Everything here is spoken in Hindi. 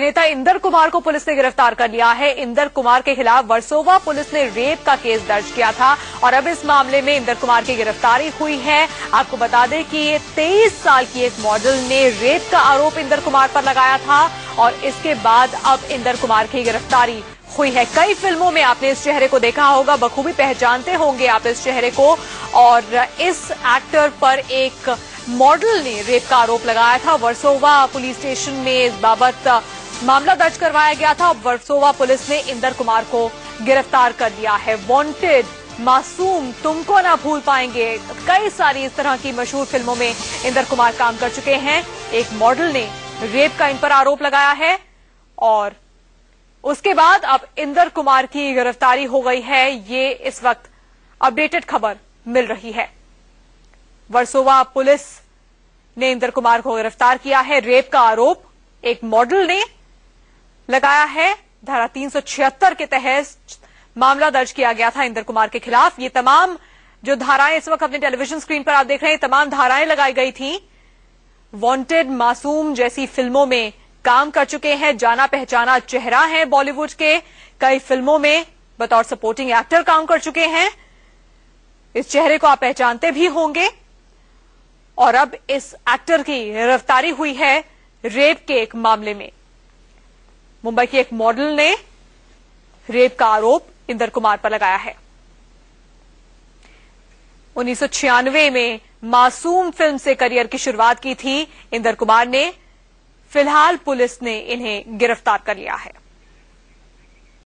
अभिनेता इंदर कुमार को पुलिस ने गिरफ्तार कर लिया है। इंदर कुमार के खिलाफ वर्सोवा पुलिस ने रेप का केस दर्ज किया था और अब इस मामले में इंदर कुमार की गिरफ्तारी हुई है। आपको बता दें कि ये 23 साल की एक मॉडल ने रेप का आरोप इंदर कुमार पर लगाया था और इसके बाद अब इंदर कुमार की गिरफ्तारी हुई है। कई फिल्मों में आपने इस चेहरे को देखा होगा, बखूबी पहचानते होंगे आप इस चेहरे को। और इस एक्टर पर एक मॉडल ने रेप का आरोप लगाया था। वर्सोवा पुलिस स्टेशन में इस बाबत मामला दर्ज करवाया गया था। वर्सोवा पुलिस ने इंदर कुमार को गिरफ्तार कर लिया है। वांटेड, मासूम, तुमको ना भूल पाएंगे, कई सारी इस तरह की मशहूर फिल्मों में इंदर कुमार काम कर चुके हैं। एक मॉडल ने रेप का इन पर आरोप लगाया है और उसके बाद अब इंदर कुमार की गिरफ्तारी हो गई है। ये इस वक्त अपडेटेड खबर मिल रही है। वर्सोवा पुलिस ने इंदर कुमार को गिरफ्तार किया है। रेप का आरोप एक मॉडल ने लगाया है। धारा 376 के तहत मामला दर्ज किया गया था इंदर कुमार के खिलाफ। ये तमाम जो धाराएं इस वक्त अपने टेलीविजन स्क्रीन पर आप देख रहे हैं, तमाम धाराएं लगाई गई थीं। वांटेड, मासूम जैसी फिल्मों में काम कर चुके हैं, जाना पहचाना चेहरा है बॉलीवुड के, कई फिल्मों में बतौर सपोर्टिंग एक्टर काम कर चुके हैं। इस चेहरे को आप पहचानते भी होंगे और अब इस एक्टर की गिरफ्तारी हुई है रेप के एक मामले में। मुंबई की एक मॉडल ने रेप का आरोप इंदर कुमार पर लगाया है। 1996 में मासूम फिल्म से करियर की शुरुआत की थी इंदर कुमार ने। फिलहाल पुलिस ने इन्हें गिरफ्तार कर लिया है।